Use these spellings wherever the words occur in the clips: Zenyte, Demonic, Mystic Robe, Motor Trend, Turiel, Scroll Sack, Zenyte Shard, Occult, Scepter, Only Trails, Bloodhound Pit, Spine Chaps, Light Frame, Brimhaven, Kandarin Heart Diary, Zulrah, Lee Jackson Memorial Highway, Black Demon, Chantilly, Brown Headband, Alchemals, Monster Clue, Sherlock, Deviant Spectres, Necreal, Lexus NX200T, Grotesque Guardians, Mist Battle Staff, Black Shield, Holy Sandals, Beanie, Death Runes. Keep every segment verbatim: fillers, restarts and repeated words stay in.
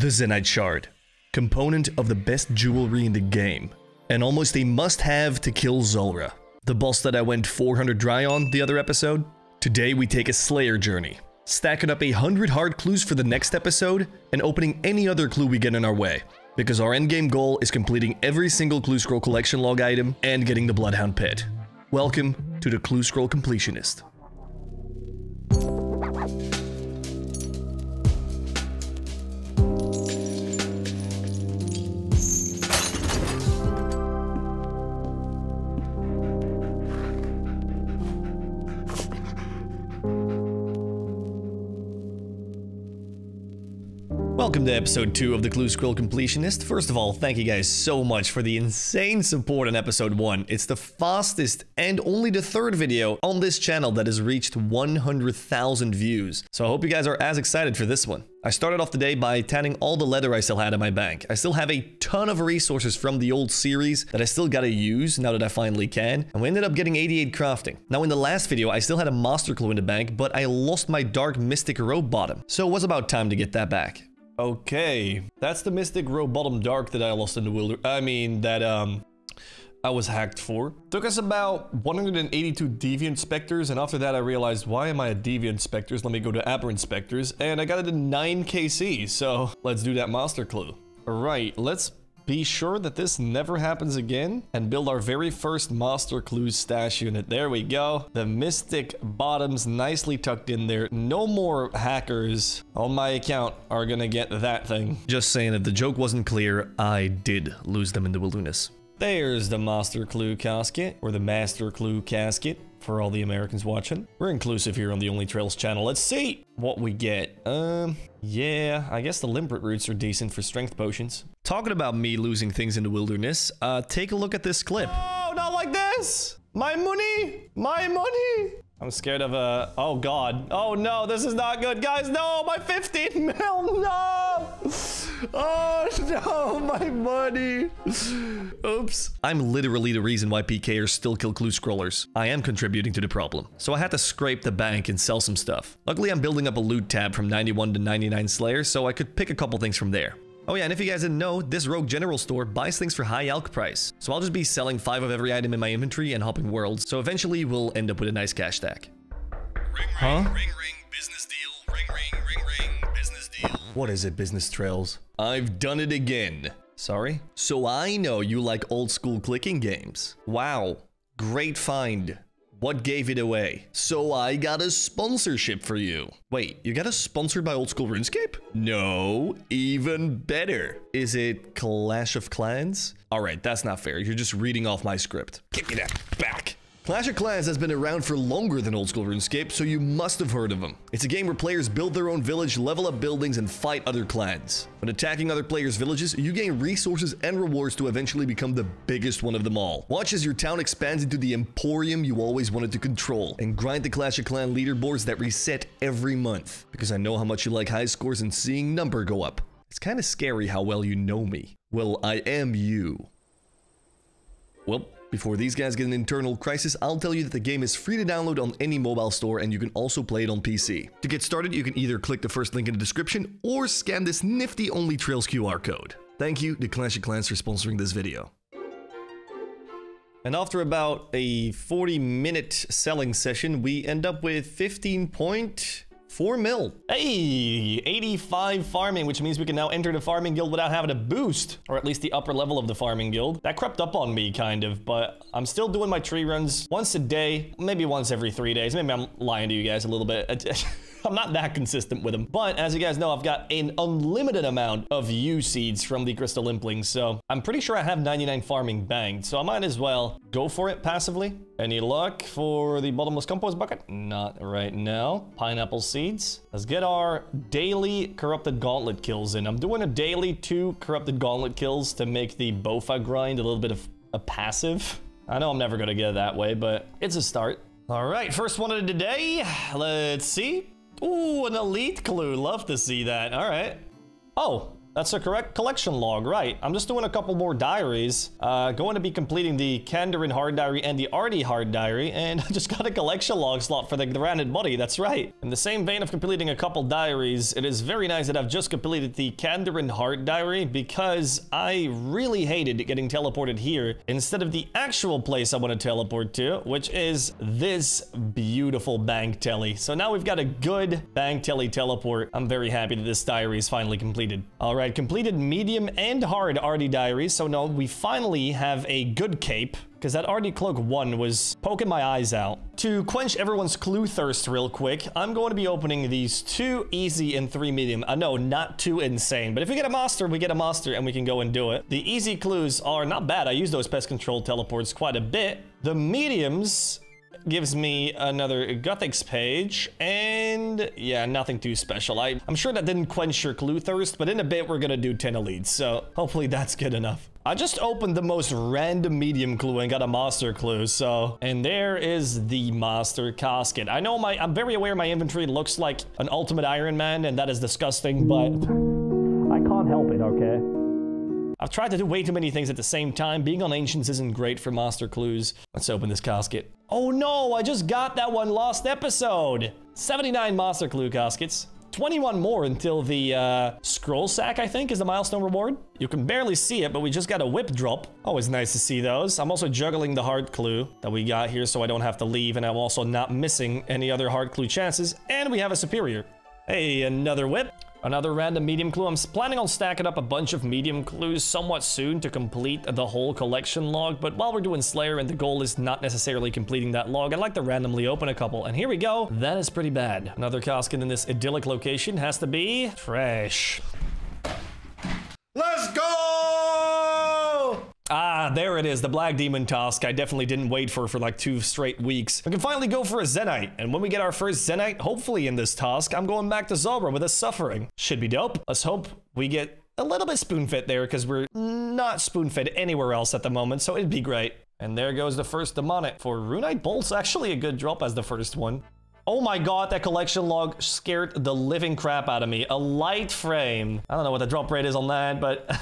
The Zenyte Shard, component of the best jewelry in the game, and almost a must-have to kill Zulrah, the boss that I went four hundred dry on the other episode. Today we take a Slayer journey, stacking up one hundred hard clues for the next episode, and opening any other clue we get in our way, because our endgame goal is completing every single Clue Scroll collection log item and getting the Bloodhound Pit. Welcome to the Clue Scroll Completionist. Welcome to episode two of the Clue Scroll Completionist. First of all, thank you guys so much for the insane support on episode one. It's the fastest and only the third video on this channel that has reached one hundred thousand views. So I hope you guys are as excited for this one. I started off the day by tanning all the leather I still had in my bank. I still have a ton of resources from the old series that I still gotta use now that I finally can. And we ended up getting eighty-eight crafting. Now in the last video, I still had a Master Clue in the bank, but I lost my Dark Mystic Robe bottom. So it was about time to get that back. Okay, that's the Mystic Robe bottom dark that I lost in the wilderness. I mean, that um, I was hacked for. Took us about one hundred eighty-two Deviant Spectres, and after that I realized, why am I a Deviant Spectres? Let me go to Aberrant Spectres, and I got it in nine K C, so let's do that Master Clue. Alright, let's be sure that this never happens again, and build our very first Master Clue stash unit. There we go. The Mystic Bottoms nicely tucked in there. No more hackers on my account are gonna get that thing. Just saying, if the joke wasn't clear, I did lose them in the wilderness. There's the Master Clue casket, or the Master Clue casket, for all the Americans watching. We're inclusive here on the Only Trails channel. Let's see what we get. Um, yeah, I guess the Limbrit Roots are decent for strength potions. Talking about me losing things in the wilderness, uh, take a look at this clip. Oh, not like this! My money! My money! I'm scared of a... Oh, God. Oh, no, this is not good. Guys, no! My fifteen mil! No! Oh, no! My money! Oops. I'm literally the reason why P Kers still kill Clue Scrollers. I am contributing to the problem. So I had to scrape the bank and sell some stuff. Luckily, I'm building up a loot tab from ninety-one to ninety-nine Slayers, so I could pick a couple things from there. Oh yeah, and if you guys didn't know, this Rogue General store buys things for high alc price. So I'll just be selling five of every item in my inventory and hopping worlds, so eventually we'll end up with a nice cash stack. Ring, huh? Ring, ring, business deal. Ring, ring, ring, ring, business deal. What is it, Business Trails? I've done it again. Sorry? So I know you like old school clicking games. Wow. Great find. What gave it away? So I got a sponsorship for you. Wait, you got a sponsor by Old School RuneScape? No, even better. Is it Clash of Clans? All right, that's not fair. You're just reading off my script. Give me that back. Clash of Clans has been around for longer than Old School RuneScape, so you must have heard of them. It's a game where players build their own village, level up buildings, and fight other clans. When attacking other players' villages, you gain resources and rewards to eventually become the biggest one of them all. Watch as your town expands into the emporium you always wanted to control, and grind the Clash of Clans leaderboards that reset every month, because I know how much you like high scores and seeing number go up. It's kind of scary how well you know me. Well, I am you. Well. Before these guys get an internal crisis, I'll tell you that the game is free to download on any mobile store, and you can also play it on P C. To get started, you can either click the first link in the description or scan this nifty Only Trails Q R code. Thank you to Clash of Clans for sponsoring this video. And after about a forty minute selling session, we end up with fifteen point four mil. Hey, eighty-five farming, which means we can now enter the farming guild without having a boost, or at least the upper level of the farming guild. That crept up on me kind of, but I'm still doing my tree runs once a day, maybe once every three days. Maybe I'm lying to you guys a little bit. I'm not that consistent with them, but as you guys know, I've got an unlimited amount of U seeds from the crystal implings, so I'm pretty sure I have ninety-nine farming banged, so I might as well go for it passively. Any luck for the bottomless compost bucket? Not right now. Pineapple seeds. Let's get our daily corrupted gauntlet kills in. I'm doing a daily two corrupted gauntlet kills to make the Bofa grind a little bit of a passive. I know I'm never gonna get it that way, but it's a start. All right, first one of the day. Let's see. Ooh, an elite clue. Love to see that. All right. Oh, That's the correct collection log, right? I'm just doing a couple more diaries. Uh, going to be completing the Kandarin Heart Diary and the Artie Heart Diary, and I just got a collection log slot for the Granite Buddy, that's right. In the same vein of completing a couple diaries, it is very nice that I've just completed the Kandarin Heart Diary because I really hated getting teleported here instead of the actual place I want to teleport to, which is this beautiful Bank Telly. So now we've got a good Bank Telly teleport. I'm very happy that this diary is finally completed. All right, completed medium and hard Artie diaries. So now we finally have a good cape, because that Artie Cloak one was poking my eyes out. To quench everyone's clue thirst real quick, I'm going to be opening these two easy and three medium. I uh, know, not too insane, but if we get a monster, we get a monster and we can go and do it. The easy clues are not bad. I use those pest control teleports quite a bit. The mediums gives me another Gothics page, and yeah, nothing too special. I, I'm sure that didn't quench your clue thirst, but in a bit, we're gonna do ten elites, so hopefully that's good enough. I just opened the most random medium clue and got a monster clue, so... And there is the monster casket. I know my... I'm very aware my inventory looks like an Ultimate Iron Man, and that is disgusting, but... I can't help it, okay? I've tried to do way too many things at the same time. Being on Ancients isn't great for monster clues. Let's open this casket. Oh no, I just got that one lost episode. seventy-nine monster clue caskets. twenty-one more until the uh, scroll sack, I think, is the milestone reward. You can barely see it, but we just got a whip drop. Always nice to see those. I'm also juggling the hard clue that we got here so I don't have to leave, and I'm also not missing any other hard clue chances. And we have a superior. Hey, another whip. Another random medium clue. I'm planning on stacking up a bunch of medium clues somewhat soon to complete the whole collection log, but while we're doing Slayer and the goal is not necessarily completing that log, I'd like to randomly open a couple. And here we go. That is pretty bad. Another casket in this idyllic location has to be fresh. Let's go! Ah, there it is, the Black Demon task. I definitely didn't wait for for like two straight weeks. We can finally go for a Zenyte, and when we get our first Zenyte, hopefully in this task, I'm going back to Zulrah with a Suffering. Should be dope. Let's hope we get a little bit spoon-fed there, because we're not spoon-fed anywhere else at the moment, so it'd be great. And there goes the first Demonic. For Runite Bolt's actually a good drop as the first one. Oh my god, that collection log scared the living crap out of me. A Light Frame. I don't know what the drop rate is on that, but...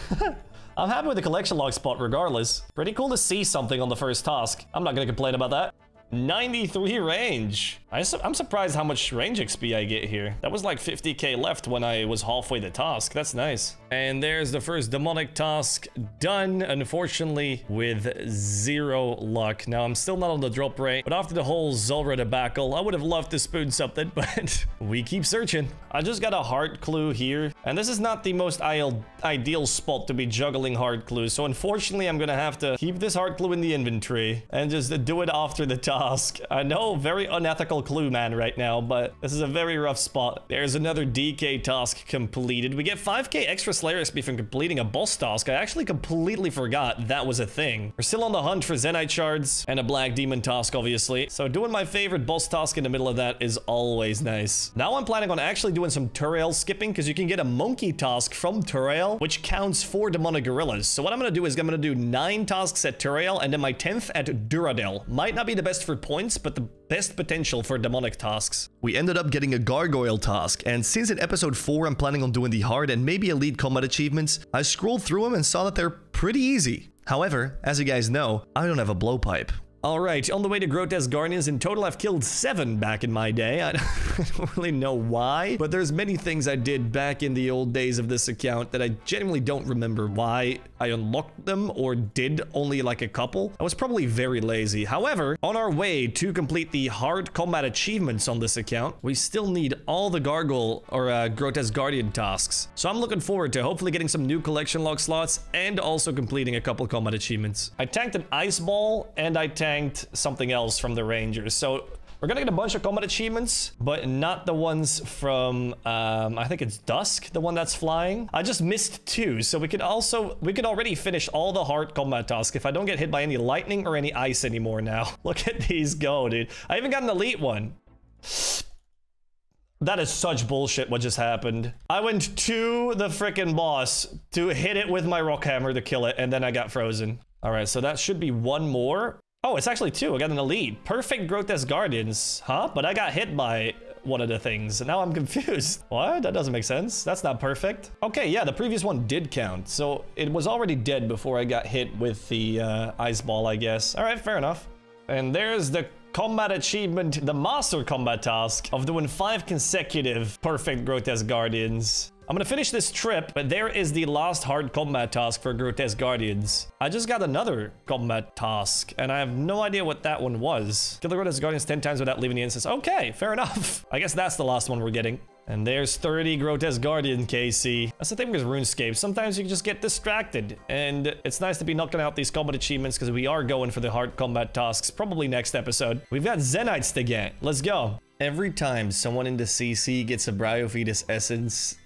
I'm happy with the collection log spot regardless. Pretty cool to see something on the first task. I'm not gonna complain about that. ninety-three range. I su I'm surprised how much range X P I get here. That was like fifty K left when I was halfway the task. That's nice. And there's the first demonic task done, unfortunately, with zero luck. Now, I'm still not on the drop rate, but after the whole Zulrah debacle, I would have loved to spoon something, but we keep searching. I just got a hard clue here, and this is not the most ideal spot to be juggling hard clues, so unfortunately, I'm gonna have to keep this hard clue in the inventory and just do it after the task. I know, very unethical clue man right now, but this is a very rough spot. There's another D K task completed. We get five K extra Slayer X P from completing a boss task. I actually completely forgot that was a thing. We're still on the hunt for Zenyte Shards and a Black Demon task, obviously. So doing my favorite boss task in the middle of that is always nice. Now I'm planning on actually doing some Turiel skipping, because you can get a monkey task from Turiel, which counts for Demonic Gorillas. So what I'm going to do is I'm going to do nine tasks at Turiel and then my tenth at Duradel. Might not be the best for points, but the best potential for demonic tasks. We ended up getting a gargoyle task, and since in episode four I'm planning on doing the hard and maybe elite combat achievements, I scrolled through them and saw that they're pretty easy. However, as you guys know, I don't have a blowpipe. Alright, on the way to Grotesque Guardians, in total I've killed seven back in my day. I don't really know why, but there's many things I did back in the old days of this account that I genuinely don't remember why I unlocked them or did only like a couple. I was probably very lazy. However, on our way to complete the hard combat achievements on this account, we still need all the gargoyle or uh, Grotesque Guardian tasks. So I'm looking forward to hopefully getting some new collection log slots and also completing a couple combat achievements. I tanked an ice ball and I tanked something else from the Rangers, so we're gonna get a bunch of combat achievements, but not the ones from um I think it's Dusk, the one that's flying. I just missed two, so we could also we could already finish all the hard combat tasks if I don't get hit by any lightning or any ice anymore. Now look at these go, dude. I even got an elite one. That is such bullshit what just happened. I went to the freaking boss to hit it with my rock hammer to kill it, and then I got frozen. All right, so that should be one more. Oh, it's actually two. I got an elite. Perfect Grotesque Guardians, huh? But I got hit by one of the things. Now I'm confused. What? That doesn't make sense. That's not perfect. Okay, yeah, the previous one did count. So it was already dead before I got hit with the uh, ice ball, I guess. All right, fair enough. And there's the combat achievement, the master combat task of doing five consecutive perfect Grotesque Guardians. I'm gonna finish this trip, but there is the last hard combat task for Grotesque Guardians. I just got another combat task, and I have no idea what that one was. Kill the Grotesque Guardians ten times without leaving the instance. Okay, fair enough. I guess that's the last one we're getting. And there's thirty Grotesque Guardian, K C. That's the thing with RuneScape. Sometimes you can just get distracted. And it's nice to be knocking out these combat achievements because we are going for the hard combat tasks. Probably next episode. We've got Zenytes to get. Let's go. Every time someone in the C C gets a Bryophetus Essence,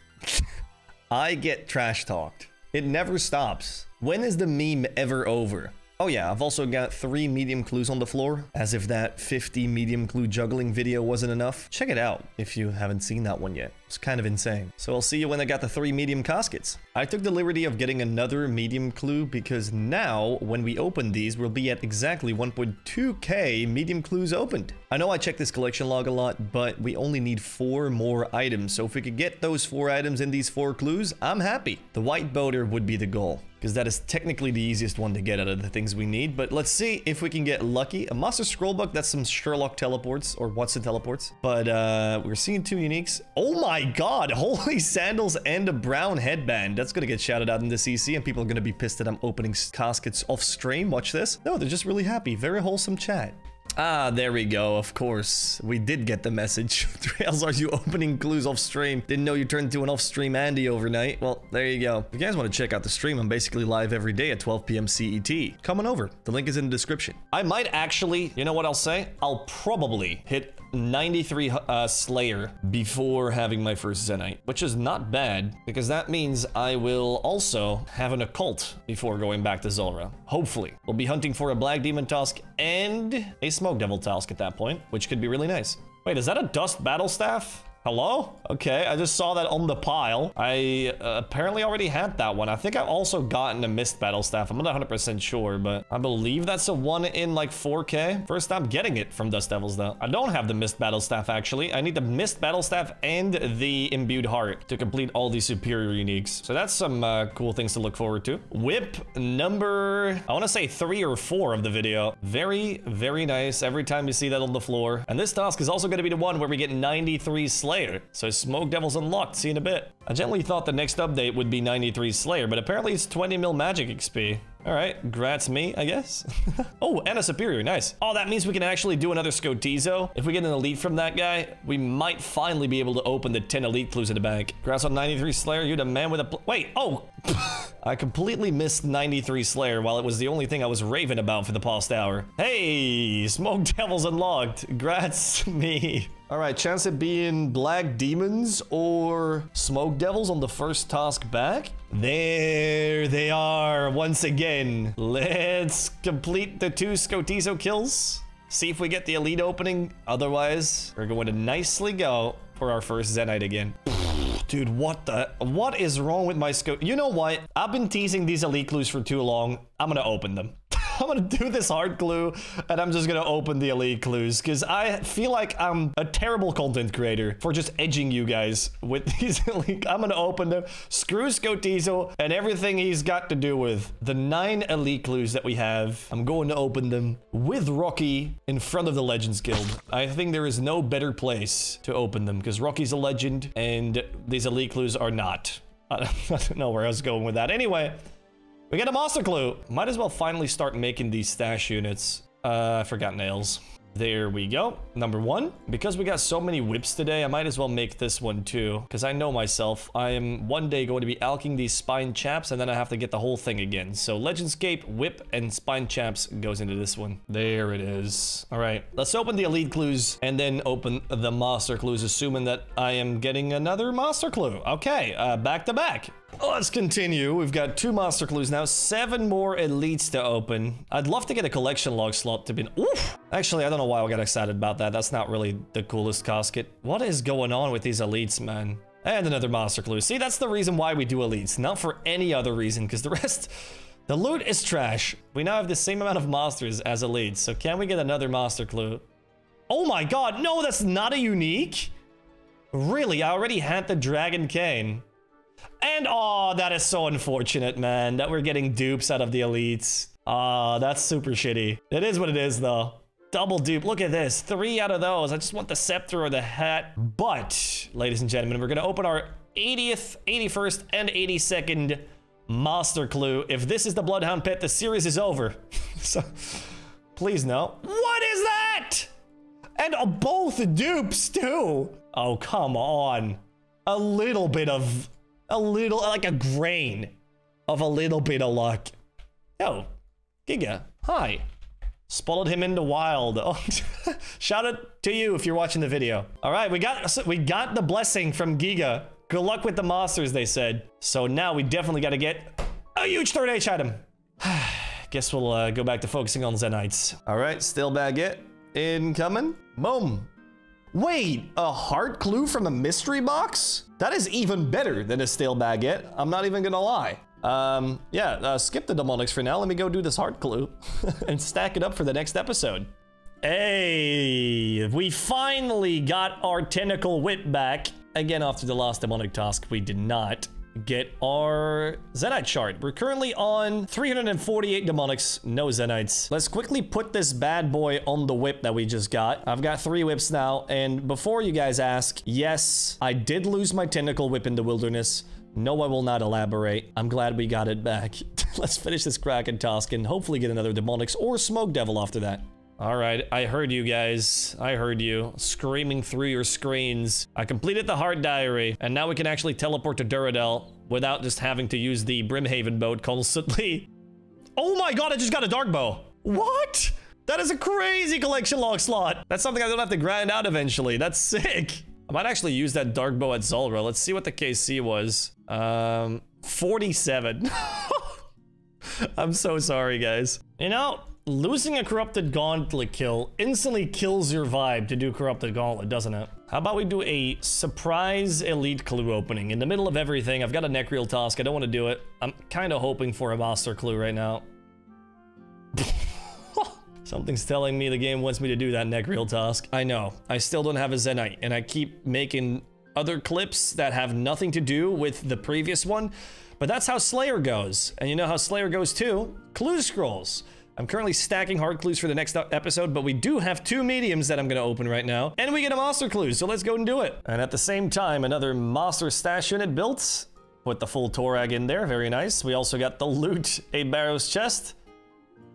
I get trash talked. It never stops. When is the meme ever over? Oh yeah, I've also got three medium clues on the floor, as if that fifty medium clue juggling video wasn't enough. Check it out if you haven't seen that one yet. It's kind of insane. So I'll see you when I got the three medium caskets. I took the liberty of getting another medium clue because now, when we open these, we'll be at exactly one point two K medium clues opened. I know I check this collection log a lot, but we only need four more items. So if we could get those four items in these four clues, I'm happy. The white boater would be the goal, because that is technically the easiest one to get out of the things we need. But let's see if we can get lucky. A Monster Scrollbook, that's some Sherlock teleports, or Watson teleports. But uh, we're seeing two uniques. Oh my god, holy sandals and a brown headband. That's going to get shouted out in the C C, and people are going to be pissed that I'm opening caskets off stream. Watch this. No, they're just really happy. Very wholesome chat. Ah, there we go, of course. We did get the message. Trails, are you opening clues off stream? Didn't know you turned to an off-stream Andy overnight. Well, there you go. If you guys want to check out the stream, I'm basically live every day at twelve P M C E T. Come on over. The link is in the description. I might actually, you know what I'll say? I'll probably hit ninety-three uh, Slayer before having my first Zenyte, which is not bad, because that means I will also have an Occult before going back to Zulrah. Hopefully. We'll be hunting for a Black Demon task and a Smoke Devil task at that point, which could be really nice. Wait, is that a Dust Battle Staff? Hello? Okay, I just saw that on the pile. I uh, apparently already had that one. I think I've also gotten a Mist Battle Staff. I'm not one hundred percent sure, but I believe that's a one in like four K. First time getting it from Dust Devils, though. I don't have the Mist Battle Staff, actually. I need the Mist Battle Staff and the Imbued Heart to complete all these superior uniques. So that's some uh, cool things to look forward to. Whip number, I want to say three or four of the video. Very, very nice every time you see that on the floor. And this task is also going to be the one where we get ninety-three slaves. Slayer. So Smoke Devils unlocked. See you in a bit. I gently thought the next update would be ninety-three Slayer, but apparently it's twenty mil magic X P. All right, grats me, I guess. Oh, and a superior, nice. Oh, that means we can actually do another Skotizo. If we get an elite from that guy, we might finally be able to open the ten elite clues in the bank. Grats on ninety-three Slayer, you're the man with a pl- Wait, oh! I completely missed ninety-three Slayer while it was the only thing I was raving about for the past hour. Hey, Smoke Devils unlocked. Grats me. All right, chance of being Black Demons or Smoke Devils on the first task back. There they are once again. Let's complete the two Skotizo kills. See if we get the elite opening. Otherwise, we're going to nicely go for our first Zenyte again. Dude, what the? What is wrong with my scope? You know what? I've been teasing these elite clues for too long. I'm gonna open them. I'm gonna do this hard clue, and I'm just gonna open the elite clues, because I feel like I'm a terrible content creator for just edging you guys with these elite. I'm gonna open them. Screw Skotizo and everything he's got to do with. The nine elite clues that we have, I'm going to open them with Rocky in front of the Legends Guild. I think there is no better place to open them, because Rocky's a legend, and these elite clues are not. I don't know where I was going with that. Anyway, we get a Monster Clue. Might as well finally start making these stash units. Uh, I forgot nails. There we go. Number one. Because we got so many whips today, I might as well make this one too. Because I know myself. I am one day going to be alking these Spine Chaps, and then I have to get the whole thing again. So Legendscape, Whip, and Spine Chaps goes into this one. There it is. All right. Let's open the elite clues and then open the Monster Clues, assuming that I am getting another Monster Clue. Okay. Uh, back to back. Let's continue. We've got two Monster Clues now, seven more elites to open. I'd love to get a collection log slot to be... Oof! Actually, I don't know why I got excited about that. That's not really the coolest casket. What is going on with these elites, man? And another Monster Clue. See, that's the reason why we do elites. Not for any other reason, because the rest... The loot is trash. We now have the same amount of monsters as elites, so can we get another Monster Clue? Oh my god, no, that's not a unique! Really? I already had the Dragon Cane. And oh, that is so unfortunate, man, that we're getting dupes out of the elites. Ah, uh, that's super shitty. It is what it is, though. Double dupe. Look at this. Three out of those. I just want the scepter or the hat. But, ladies and gentlemen, we're going to open our eightieth, eighty-first, and eighty-second Master Clue. If this is the Bloodhound Pit, the series is over. So, please no. What is that? And uh, both dupes, too. Oh, come on. A little bit of... A little... Like a grain of a little bit of luck. Yo, Giga. Hi. Swallowed him into wild. Oh, shout out to you if you're watching the video. All right, we got we got the blessing from Giga. Good luck with the monsters, they said. So now we definitely got to get a huge third H item. Guess we'll uh, go back to focusing on Zenites. All right, still baguette. Incoming. Boom. Wait, a heart clue from a mystery box? That is even better than a stale baguette. I'm not even gonna lie. Um, yeah, uh, skip the demonics for now. Let me go do this heart clue and stack it up for the next episode. Hey, we finally got our tentacle whip back. Again, after the last demonic task, we did not get our Zenyte shard. We're currently on three hundred forty-eight demonics, no Zenytes. Let's quickly put this bad boy on the whip that we just got. I've got three whips now. And before you guys ask, yes, I did lose my tentacle whip in the wilderness. No, I will not elaborate. I'm glad we got it back. Let's finish this Kraken task and hopefully get another Demonics or Smoke Devil after that. All right, I heard you guys. I heard you screaming through your screens. I completed the Heart Diary, and now we can actually teleport to Duradel without just having to use the Brimhaven boat constantly. Oh my god, I just got a Dark Bow. What? That is a crazy collection log slot. That's something I don't have to grind out eventually. That's sick. I might actually use that Dark Bow at Zulrah. Let's see what the K C was. Um, forty-seven. I'm so sorry, guys. You know, losing a Corrupted Gauntlet kill instantly kills your vibe to do Corrupted Gauntlet, doesn't it? How about we do a surprise elite clue opening? In the middle of everything, I've got a Necreal task. I don't want to do it. I'm kind of hoping for a Master Clue right now. Something's telling me the game wants me to do that Necreal task. I know. I still don't have a Zenyte, and I keep making other clips that have nothing to do with the previous one, but that's how Slayer goes. And you know how Slayer goes too? Clue scrolls. I'm currently stacking hard clues for the next episode, but we do have two mediums that I'm going to open right now, and we get a monster clue, so let's go and do it. And at the same time, another monster stash unit built. Put the full Torag in there, very nice. We also got the loot, a Barrow's chest,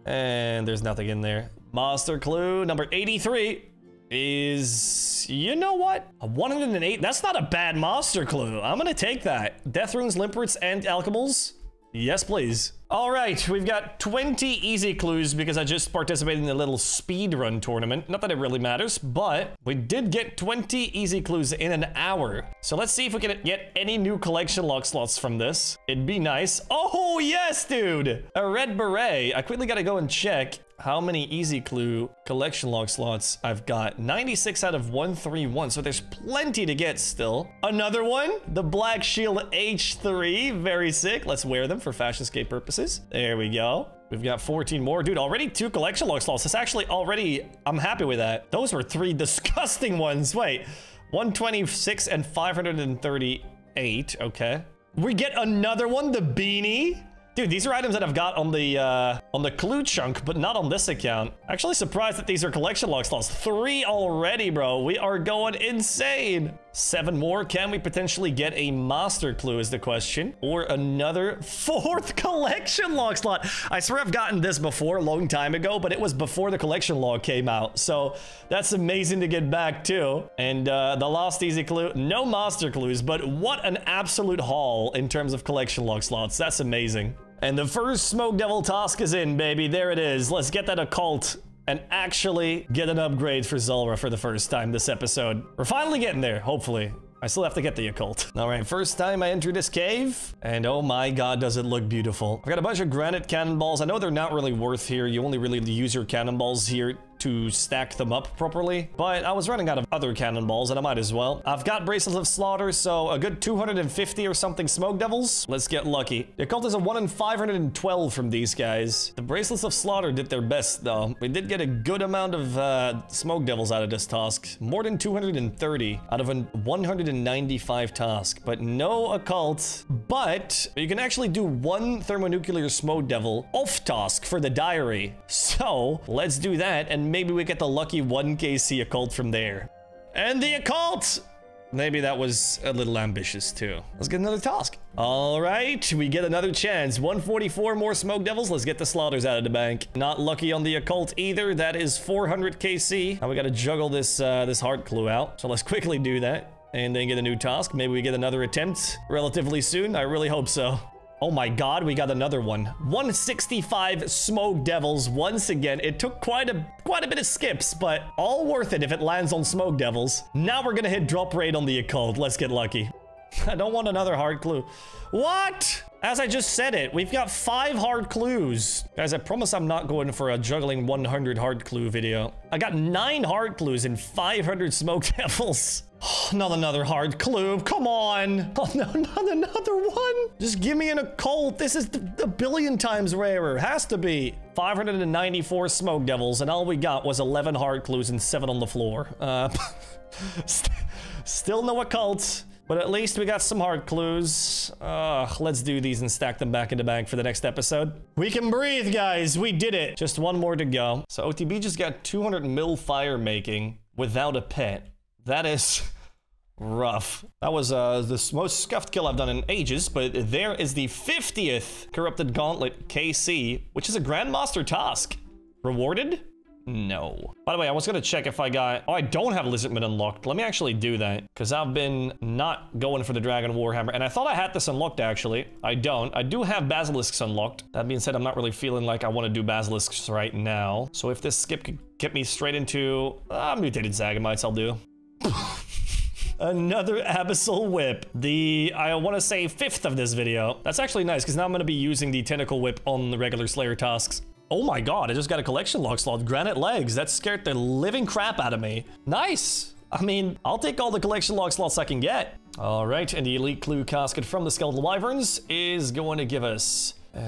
and there's nothing in there. Monster clue number eighty-three. Is, you know what? A one hundred eight, that's not a bad monster clue. I'm gonna take that. Death runes, limperts, and alchemals? Yes, please. All right, we've got twenty easy clues because I just participated in a little speed run tournament. Not that it really matters, but we did get twenty easy clues in an hour. So let's see if we can get any new collection lock slots from this. It'd be nice. Oh, yes, dude. A red beret. I quickly gotta go and check how many easy clue collection log slots I've got. ninety-six out of one thirty-one, so there's plenty to get still. Another one, the Black Shield H three, very sick. Let's wear them for fashionscape purposes. There we go. We've got fourteen more. Dude, already two collection log slots. That's actually already, I'm happy with that. Those were three disgusting ones. Wait, one twenty-six and five hundred thirty-eight, okay. We get another one, the beanie. Dude, these are items that I've got on the uh, on the clue chunk, but not on this account. Actually surprised that these are collection log slots. Three already, bro. We are going insane. Seven more. Can we potentially get a master clue is the question, or another fourth collection log slot? I swear I've gotten this before a long time ago, but it was before the collection log came out. So that's amazing to get back too. And uh, the last easy clue, no master clues, but what an absolute haul in terms of collection log slots. That's amazing. And the first Smoke Devil task is in, baby. There it is. Let's get that occult and actually get an upgrade for Zulrah for the first time this episode. We're finally getting there, hopefully. I still have to get the occult. All right, first time I enter this cave, and oh my god, does it look beautiful. I've got a bunch of granite cannonballs. I know they're not really worth here. You only really use your cannonballs here to stack them up properly, but I was running out of other cannonballs and I might as well. I've got Bracelets of Slaughter, so a good two hundred fifty or something Smoke Devils. Let's get lucky. The Occult is a one in five hundred twelve from these guys. The Bracelets of Slaughter did their best though. We did get a good amount of uh, Smoke Devils out of this task. More than two hundred thirty out of a one hundred ninety-five task, but no Occult. But you can actually do one Thermonuclear Smoke Devil off task for the diary. So let's do that and maybe we get the lucky one K C Occult from there. And the Occult! Maybe that was a little ambitious too. Let's get another task. All right, we get another chance. one forty-four more Smoke Devils. Let's get the Slaughters out of the bank. Not lucky on the Occult either. That is four hundred K C. Now we got to juggle this, uh, this Heart Clue out. So let's quickly do that and then get a new task. Maybe we get another attempt relatively soon. I really hope so. Oh my god, we got another one. one sixty-five Smoke Devils once again. It took quite a quite a bit of skips, but all worth it if it lands on Smoke Devils. Now we're gonna hit drop rate on the Occult. Let's get lucky. I don't want another Hard Clue. What? As I just said it, we've got five Hard Clues. Guys, I promise I'm not going for a juggling one hundred Hard Clue video. I got nine Hard Clues and five hundred Smoke Devils. Oh, not another Hard Clue. Come on. Oh, no, not another one. Just give me an Occult. This is a billion times rarer. Has to be. five hundred ninety-four Smoke Devils, and all we got was eleven Hard Clues and seven on the floor. Uh, st still no Occult. But at least we got some Hard Clues. Uh, let's do these and stack them back in the bank for the next episode. We can breathe, guys. We did it. Just one more to go. So O T B just got two hundred mil fire making without a pet. That is rough. That was uh, the most scuffed kill I've done in ages, but there is the fiftieth Corrupted Gauntlet K C, which is a Grandmaster task. Rewarded? No. By the way, I was gonna check if I got... Oh, I don't have Lizardman unlocked. Let me actually do that, because I've been not going for the Dragon Warhammer, and I thought I had this unlocked, actually. I don't. I do have Basilisks unlocked. That being said, I'm not really feeling like I want to do Basilisks right now. So if this skip could get me straight into... Uh, mutated Zagamites, I'll do. Another Abyssal Whip. The, I want to say, fifth of this video. That's actually nice, because now I'm gonna be using the Tentacle Whip on the regular Slayer tasks. Oh my god, I just got a collection log slot. Granite legs. That scared the living crap out of me. Nice. I mean, I'll take all the collection log slots I can get. All right, and the Elite Clue Casket from the Skeletal Wyverns is going to give us... Uh,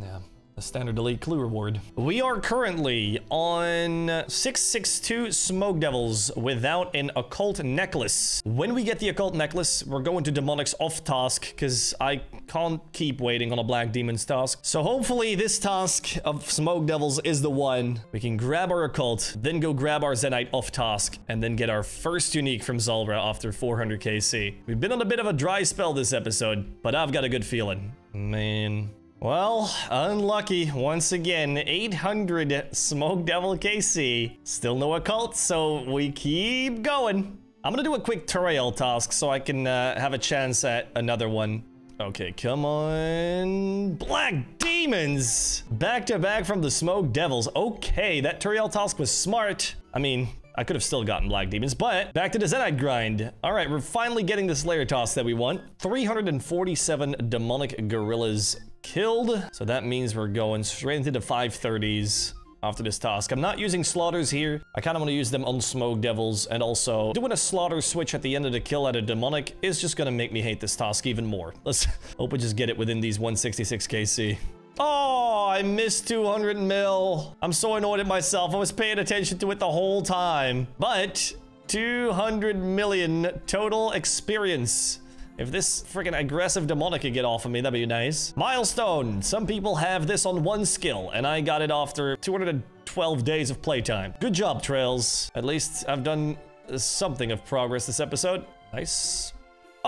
yeah, the standard Elite Clue reward. We are currently on six sixty-two Smoke Devils without an Occult Necklace. When we get the Occult Necklace, we're going to Demonic's off task, because I can't keep waiting on a Black Demon's task. So hopefully this task of Smoke Devils is the one. We can grab our Occult, then go grab our Zenyte off task, and then get our first unique from Zulrah after four hundred K C. We've been on a bit of a dry spell this episode, but I've got a good feeling. Man... Well, unlucky once again. Eight hundred Smoke Devil K C, still no Occult, so we keep going. I'm gonna do a quick Turiel task so I can uh, have a chance at another one. Okay, come on. Black Demons back to back from the Smoke Devils. Okay, that Turiel task was smart. I mean, I could have still gotten Black Demons, but back to the Zenyte grind. All right, we're finally getting this Slayer task that we want. three hundred forty-seven Demonic Gorillas killed, so that means we're going straight into the five thirties after this task. I'm not using Slaughters here. I kind of want to use them on Smoke Devils, and also doing a Slaughter switch at the end of the kill at a Demonic is just going to make me hate this task even more. Let's hope we just get it within these one sixty-six K C. Oh, I missed two hundred mil. I'm so annoyed at myself. I was paying attention to it the whole time. But two hundred million total experience. If this freaking aggressive Demonic could get off of me, that'd be nice. Milestone. Some people have this on one skill, and I got it after two hundred twelve days of playtime. Good job, Trails. At least I've done something of progress this episode. Nice.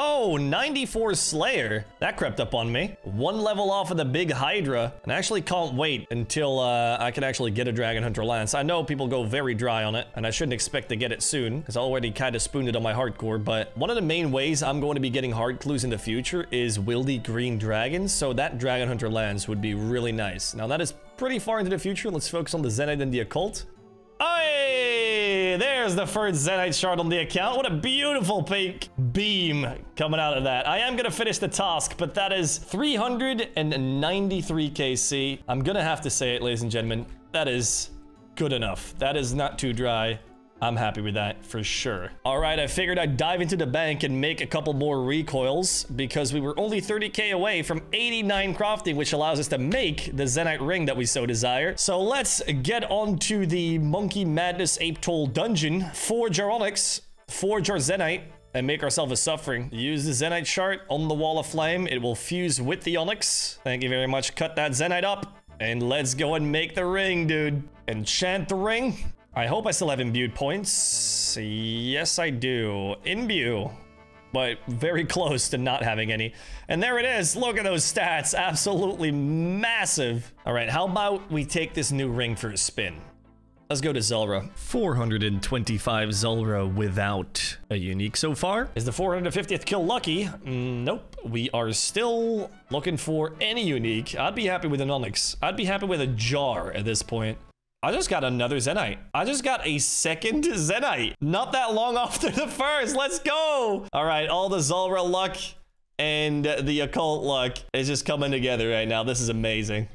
Oh, ninety-four Slayer. That crept up on me. One level off of the big Hydra. And I actually can't wait until uh, I can actually get a Dragon Hunter Lance. I know people go very dry on it, and I shouldn't expect to get it soon, because I already kind of spooned it on my hardcore. But one of the main ways I'm going to be getting hard clues in the future is wildy green dragons. So that Dragon Hunter Lance would be really nice. Now, that is pretty far into the future. Let's focus on the Zenyte and the Occult. Hey, there's the first Zenyte Shard on the account. What a beautiful pink beam coming out of that. I am going to finish the task, but that is three hundred ninety-three K C. I'm going to have to say it, ladies and gentlemen. That is good enough. That is not too dry. I'm happy with that for sure. All right, I figured I'd dive into the bank and make a couple more recoils because we were only thirty K away from eighty-nine crafting, which allows us to make the Zenyte ring that we so desire. So let's get on to the Monkey Madness Ape Toll dungeon. Forge our Onyx, forge our Zenyte, and make ourselves a Suffering. Use the Zenyte Shard on the Wall of Flame. It will fuse with the Onyx. Thank you very much. Cut that Zenyte up. And let's go and make the ring, dude. Enchant the ring. I hope I still have imbued points. Yes, I do. Imbue, but very close to not having any. And there it is. Look at those stats. Absolutely massive. All right, how about we take this new ring for a spin? Let's go to Zulrah. four hundred twenty-five Zulrah without a unique so far. Is the four hundred fiftieth kill lucky? Mm, nope. We are still looking for any unique. I'd be happy with an Onyx. I'd be happy with a jar at this point. I just got another Zenyte. I just got a second Zenyte. Not that long after the first. Let's go. All right. All the Zulrah luck and the occult luck is just coming together right now. This is amazing.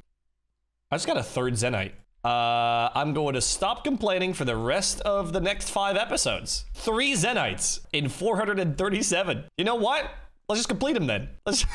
I just got a third Zenyte. Uh, I'm going to stop complaining for the rest of the next five episodes. Three Zenytes in four hundred thirty-seven. You know what? Let's just complete them then. Let's,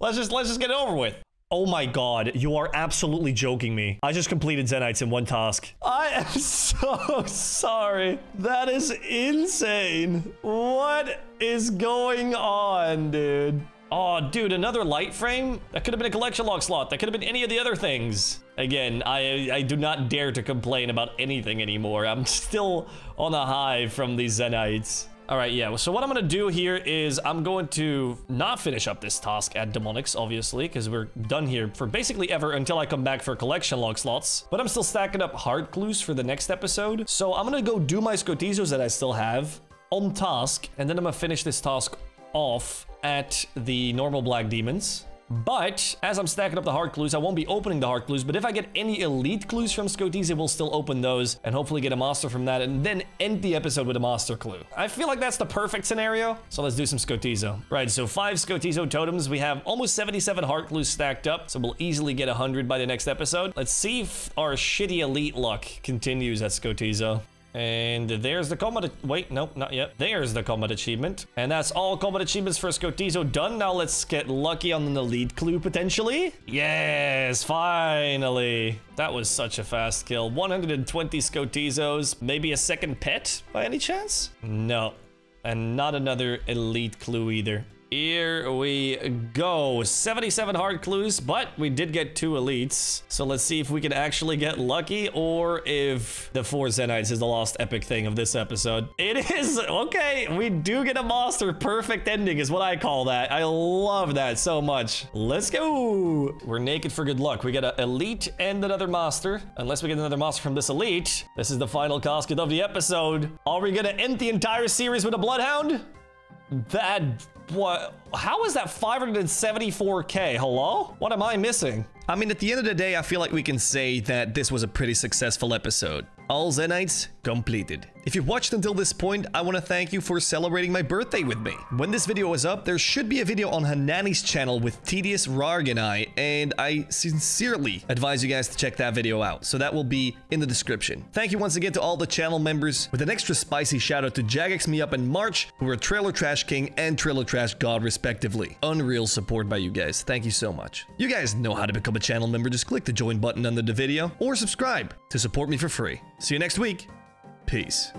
let's just, let's just get it over with. Oh my god, you are absolutely joking me. I just completed Zenytes in one task. I am so sorry. That is insane. What is going on, dude? Oh, dude, another light frame? That could have been a collection log slot. That could have been any of the other things. Again, I, I do not dare to complain about anything anymore. I'm still on a high from these Zenytes. All right, yeah, so what I'm gonna do here is I'm going to not finish up this task at Demonics, obviously, because we're done here for basically ever until I come back for collection log slots. But I'm still stacking up hard clues for the next episode. So I'm gonna go do my Skotizos that I still have on task, and then I'm gonna finish this task off at the normal Black Demons. But as I'm stacking up the hard clues, I won't be opening the hard clues, but if I get any elite clues from Skotizo, we'll still open those and hopefully get a master from that and then end the episode with a master clue. I feel like that's the perfect scenario. So let's do some Skotizo. Right, so five Skotizo totems. We have almost seventy-seven hard clues stacked up, so we'll easily get one hundred by the next episode. Let's see if our shitty elite luck continues at Skotizo. And there's the combat, wait, nope, not yet. There's the combat achievement. And that's all combat achievements for Skotizo done. Now let's get lucky on an elite clue, potentially. Yes, finally. That was such a fast kill. one hundred twenty Skotizos. Maybe a second pet, by any chance? No, and not another elite clue either. Here we go. seventy-seven hard clues, but we did get two elites. So let's see if we can actually get lucky or if the four Zenytes is the last epic thing of this episode. It is. Okay, we do get a monster. Perfect ending is what I call that. I love that so much. Let's go. We're naked for good luck. We get an elite and another monster. Unless we get another monster from this elite. This is the final casket of the episode. Are we going to end the entire series with a Bloodhound? That... What? How is that five hundred seventy-four K? Hello? What am I missing? I mean, at the end of the day, I feel like we can say that this was a pretty successful episode. All Zenytes completed. If you've watched until this point, I want to thank you for celebrating my birthday with me. When this video is up, there should be a video on Hanani's channel with Tedious Rarg and I, and I sincerely advise you guys to check that video out. So that will be in the description. Thank you once again to all the channel members, with an extra spicy shout out to Jagex Me Up and March, who are Trailer Trash King and Trailer Trash God respectively. Unreal support by you guys. Thank you so much. You guys know how to become a channel member. Just click the join button under the video or subscribe to support me for free. See you next week. Peace.